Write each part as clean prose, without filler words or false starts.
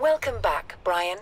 Welcome back, Brian.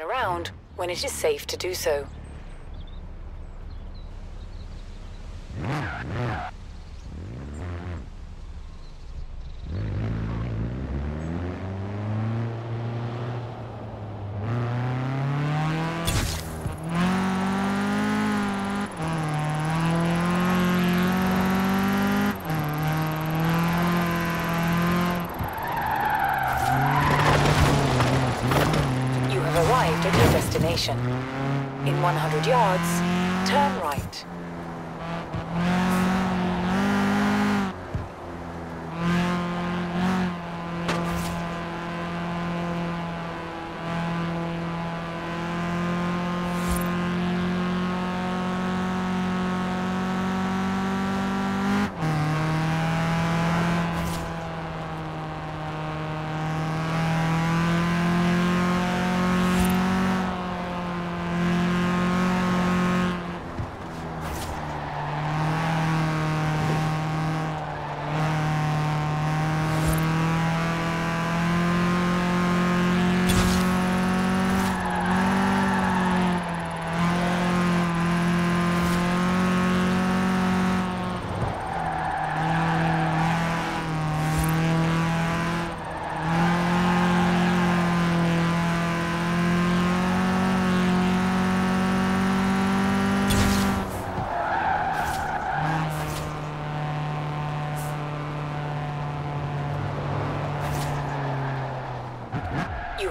and around when it is safe to do so. In 100 yards, turn right. You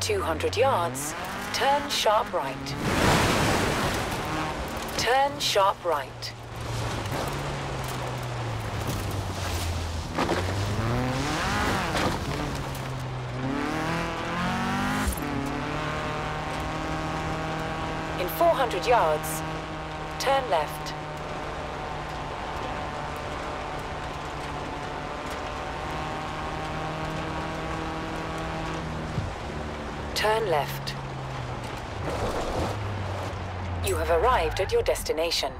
200 yards, turn sharp right. Turn sharp right. In 400 yards, turn left. Turn left. You have arrived at your destination.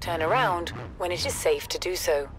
Turn around when it is safe to do so.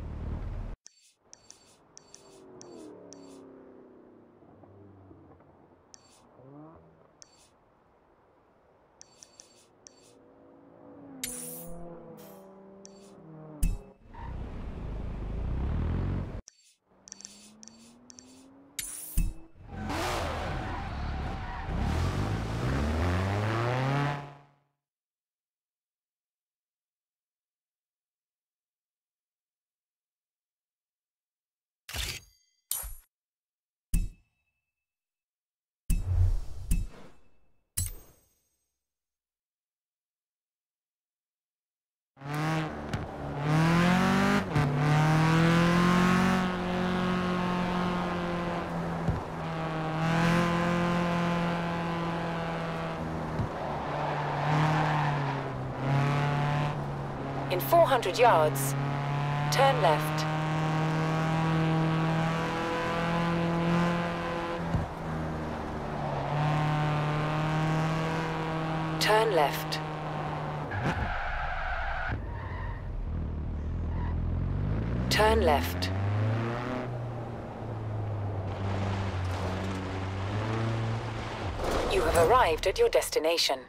in 400 yards. Turn left. Turn left. Turn left. You have arrived at your destination.